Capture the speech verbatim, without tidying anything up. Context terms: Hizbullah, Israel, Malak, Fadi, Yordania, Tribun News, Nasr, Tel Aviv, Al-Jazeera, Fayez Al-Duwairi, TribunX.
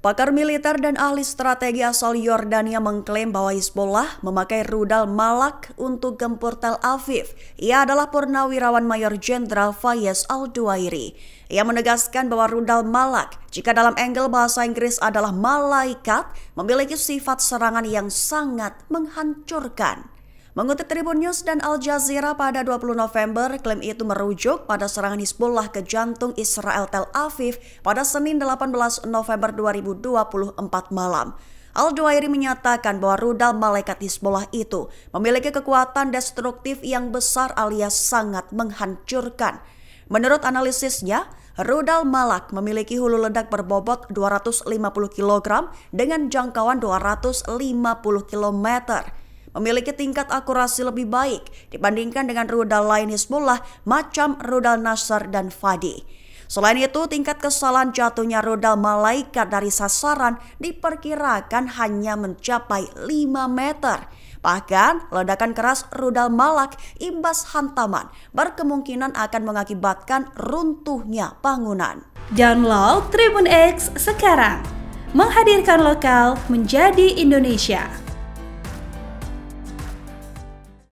Pakar militer dan ahli strategi asal Yordania mengklaim bahwa Hizbullah memakai rudal Malak untuk gempur Tel Aviv. Ia adalah Purnawirawan Mayor Jenderal Fayez Al-Duwairi. Ia menegaskan bahwa rudal Malak, jika dalam angle bahasa Inggris adalah malaikat, memiliki sifat serangan yang sangat menghancurkan. Mengutip Tribun News dan Al-Jazeera pada dua puluh November, klaim itu merujuk pada serangan Hizbullah ke jantung Israel Tel Aviv pada Senin delapan belas November dua ribu dua puluh empat malam. Al-Duwairi menyatakan bahwa rudal malaikat Hizbullah itu memiliki kekuatan destruktif yang besar alias sangat menghancurkan. Menurut analisisnya, rudal Malak memiliki hulu ledak berbobot dua ratus lima puluh kilogram dengan jangkauan dua ratus lima puluh kilometer. Memiliki tingkat akurasi lebih baik dibandingkan dengan rudal lain Hizbullah macam rudal Nasr dan Fadi. Selain itu, tingkat kesalahan jatuhnya rudal malaikat dari sasaran diperkirakan hanya mencapai lima meter. Bahkan, ledakan keras rudal Malak imbas hantaman berkemungkinan akan mengakibatkan runtuhnya bangunan. Download Tribun X sekarang, menghadirkan lokal menjadi Indonesia.